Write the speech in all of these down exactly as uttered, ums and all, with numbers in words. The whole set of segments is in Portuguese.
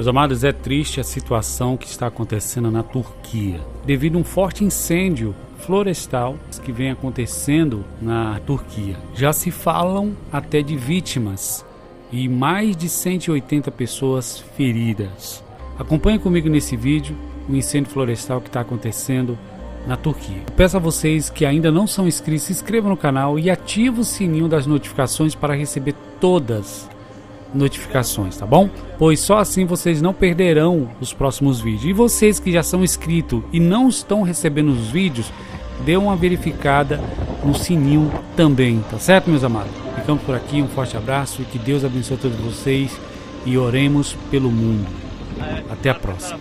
Meus amados, é triste a situação que está acontecendo na Turquia, devido a um forte incêndio florestal que vem acontecendo na Turquia. Já se falam até de vítimas e mais de cento e oitenta pessoas feridas. Acompanhe comigo nesse vídeo o incêndio florestal que está acontecendo na Turquia. Eu peço a vocês que ainda não são inscritos, se inscrevam no canal e ative o sininho das notificações para receber todas as notificações, tá bom? Pois só assim vocês não perderão os próximos vídeos. E vocês que já são inscritos e não estão recebendo os vídeos, dê uma verificada no sininho também, tá certo, meus amados? Ficamos por aqui, um forte abraço e que Deus abençoe todos vocês e oremos pelo mundo. Até a próxima.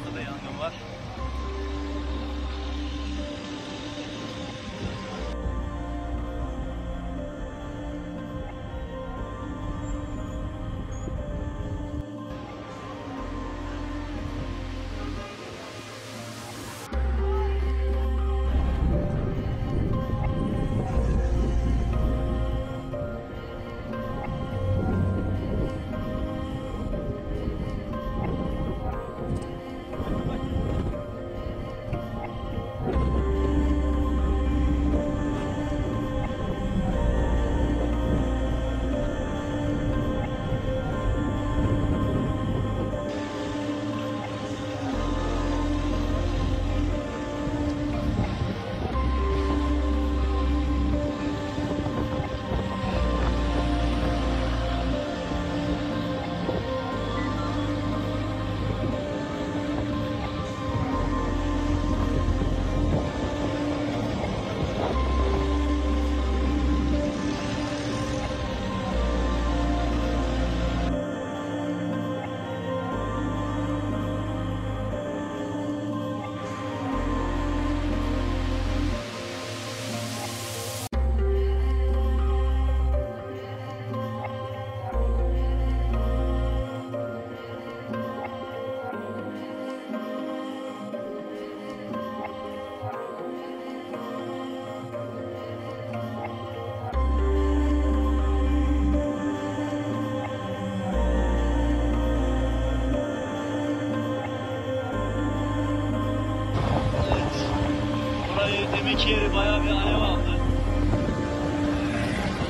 Demek yeri bayağı bir alev aldı.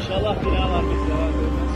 İnşallah binalar bize.